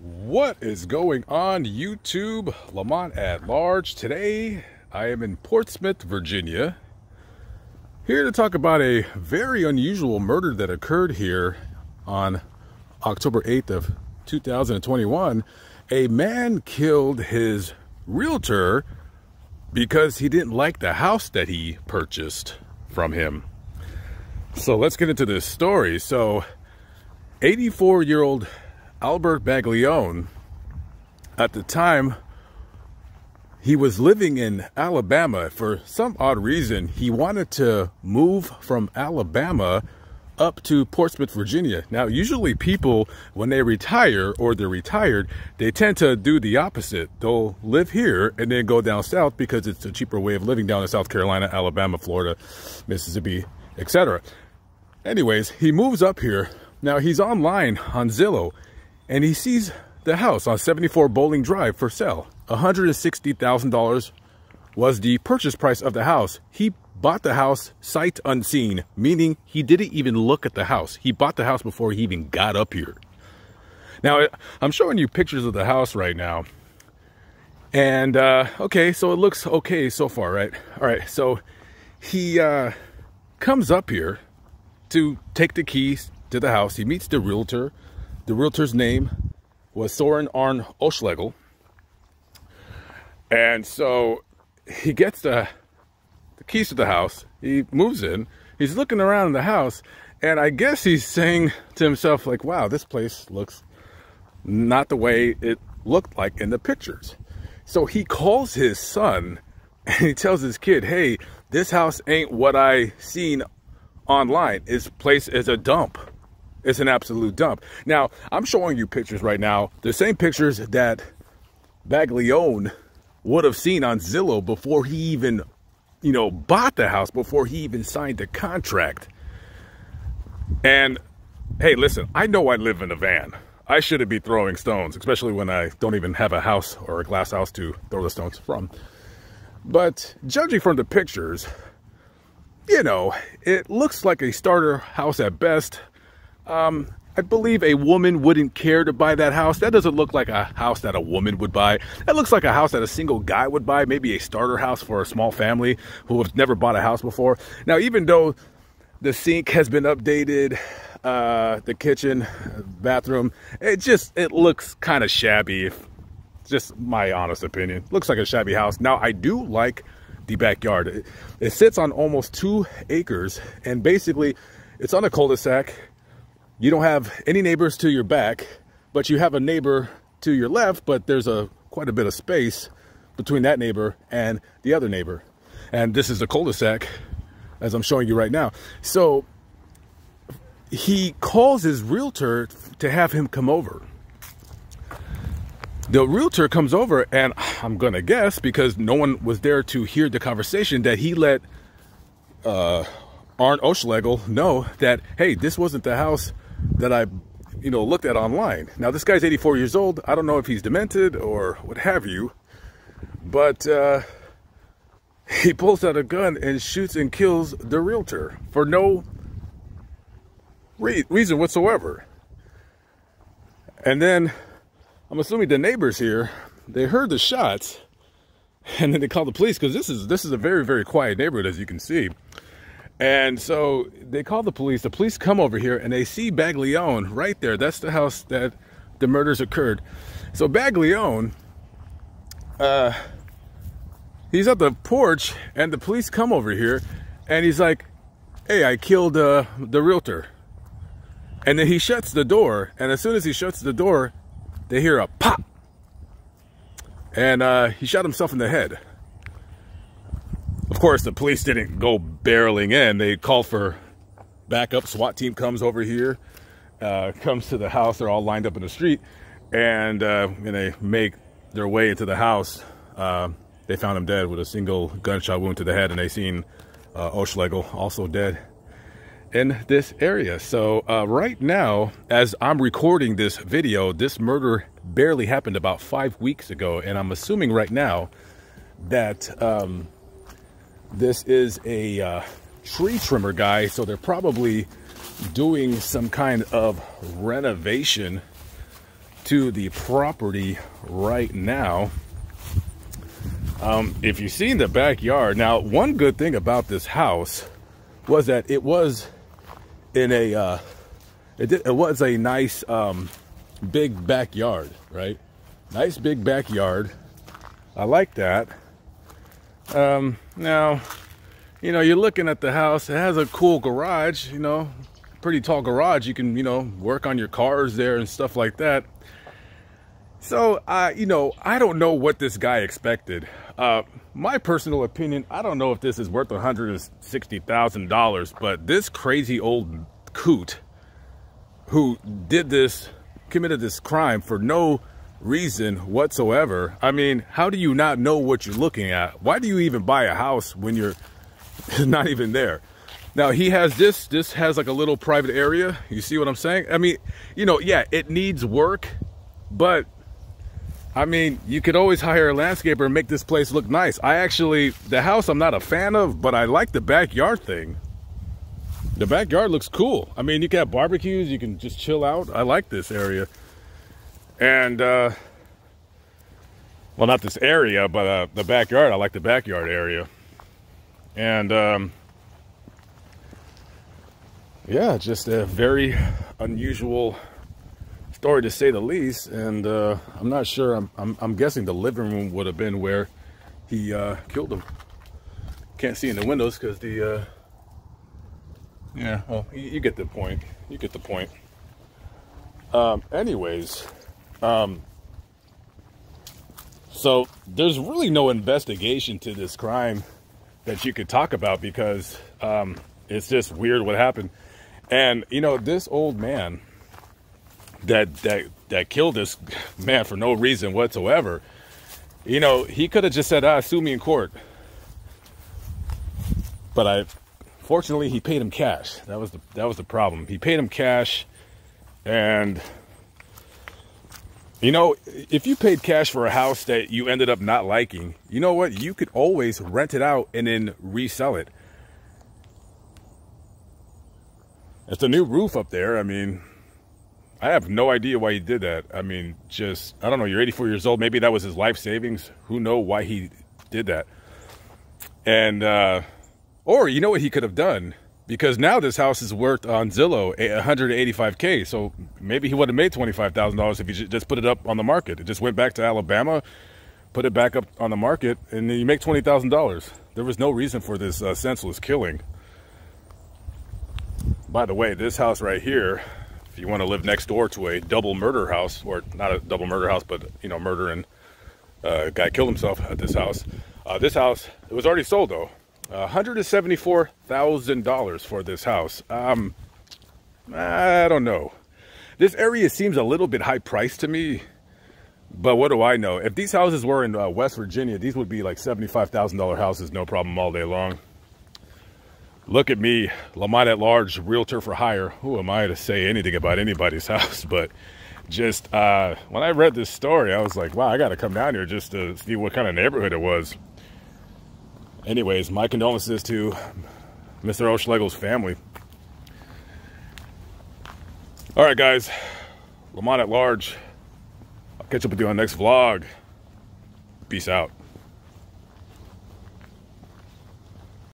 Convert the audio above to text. What is going on YouTube? Lamont at Large. Today I am in Portsmouth, Virginia, here to talk about a very unusual murder that occurred here on October 8th of 2021. A man killed his realtor because he didn't like the house that he purchased from him. So let's get into this story. So 84-year-old Albert Baglione, at the time, he was living in Alabama. For some odd reason, he wanted to move from Alabama up to Portsmouth, Virginia. Now, usually people, when they retire or they're retired, they tend to do the opposite. They'll live here and then go down south because it's a cheaper way of living down in South Carolina, Alabama, Florida, Mississippi, etc. Anyways, he moves up here. Now, he's online on Zillow. And he sees the house on 74 Bowling Drive for sale. $160,000 was the purchase price of the house. He bought the house sight unseen, meaning he didn't even look at the house. He bought the house before he even got up here. Now, I'm showing you pictures of the house right now. And, okay, so it looks okay so far, right? All right, so he comes up here to take the keys to the house. He meets the realtor. The realtor's name was Soren Arn-Oelschlegel. And so he gets the keys to the house. He moves in. He's looking around in the house. And I guess he's saying to himself, like, wow, this place looks not the way it looked like in the pictures. So he calls his son and he tells his kid, hey, this house ain't what I seen online. This place is a dump. It's an absolute dump. Now, I'm showing you pictures right now, the same pictures that Baglione would have seen on Zillow before he even, you know, bought the house, before he even signed the contract. And, hey, listen, I know I live in a van. I shouldn't be throwing stones, especially when I don't even have a house or a glass house to throw the stones from. But judging from the pictures, you know, it looks like a starter house at best. I believe a woman wouldn't care to buy that house. That doesn't look like a house that a woman would buy. That looks like a house that a single guy would buy, maybe a starter house for a small family who has never bought a house before. Now, even though the sink has been updated, the kitchen, bathroom, it looks kind of shabby. Just my honest opinion. Looks like a shabby house. Now, I do like the backyard. It sits on almost 2 acres, and basically it's on a cul-de-sac. You don't have any neighbors to your back, but you have a neighbor to your left, but there's quite a bit of space between that neighbor and the other neighbor. And this is a cul-de-sac, as I'm showing you right now. So he calls his realtor to have him come over. The realtor comes over, and I'm going to guess, because no one was there to hear the conversation, that he let Arn-Oelschlegel know that, hey, this wasn't the house that I, you know, looked at online. Now, this guy's 84 years old. I don't know if he's demented or what have you, but he pulls out a gun and shoots and kills the realtor for no reason whatsoever. And then I'm assuming the neighbors here, they heard the shots and then they called the police, because this is a very, very quiet neighborhood, as you can see. And so they call the police. The police come over here and they see Baglione right there. That's the house that the murders occurred. So Baglione, he's at the porch, and the police come over here, and he's like, hey, I killed the realtor. And then he shuts the door. And as soon as he shuts the door, they hear a pop. And he shot himself in the head. Of course, the police didn't go barreling in. They called for backup. SWAT team comes over here, comes to the house. They're all lined up in the street. And they make their way into the house. They found him dead with a single gunshot wound to the head. And they seen Oelschlegel also dead in this area. So right now, as I'm recording this video, this murder barely happened about 5 weeks ago. And I'm assuming right now that... This is a tree trimmer guy, so they're probably doing some kind of renovation to the property right now. If you see in the backyard, now one good thing about this house was that it was in a it was a nice big backyard, right? Nice big backyard. I like that. Now, you know, you're looking at the house. It has a cool garage, you know, pretty tall garage. You can, you know, work on your cars there and stuff like that. So, you know, I don't know what this guy expected. My personal opinion, I don't know if this is worth $160,000, but this crazy old coot who did this, committed this crime for no reason whatsoever. I mean, how do you not know what you're looking at? Why do you even buy a house when you're not even there? Now, he has this has like a little private area. You see what I'm saying? I mean, you know, yeah, it needs work, but I mean, you could always hire a landscaper and make this place look nice. I actually, the house I'm not a fan of, but I like the backyard thing. The backyard looks cool. I mean, you can have barbecues, you can just chill out. I like this area. And, well, not this area, but the backyard. I like the backyard area. And, yeah, just a very unusual story to say the least. And I'm not sure. I'm guessing the living room would have been where he killed him. Can't see in the windows because the... yeah, well, you get the point. You get the point. Anyways, so there's really no investigation to this crime that you could talk about because it's just weird what happened. And you know, this old man that killed this man for no reason whatsoever, you know, he could have just said, "Ah, sue me in court." But fortunately, he paid him cash. That was the problem. He paid him cash. And, you know, if you paid cash for a house that you ended up not liking, you know what? You could always rent it out and then resell it. It's a new roof up there. I mean, I have no idea why he did that. I mean, just, I don't know, you're 84 years old. Maybe that was his life savings. Who knows why he did that? And, or you know what he could have done? Because now this house is worth on Zillow $185K. So maybe he would have made $25,000 if he just put it up on the market. It just went back to Alabama, put it back up on the market, and then you make $20,000. There was no reason for this senseless killing. By the way, this house right here, if you want to live next door to a double murder house, or not a double murder house, but, you know, murder and a guy killed himself at this house, it was already sold though. $174,000 for this house. I don't know. This area seems a little bit high priced to me, but what do I know? If these houses were in West Virginia, these would be like $75,000 houses, no problem, all day long. Look at me, Lamont at Large, realtor for hire. Who am I to say anything about anybody's house? But just when I read this story, I was like, wow, I got to come down here just to see what kind of neighborhood it was. Anyways, my condolences to Mr. Arn-Oelschlegel's family. All right, guys. Lamont at Large. I'll catch up with you on the next vlog. Peace out.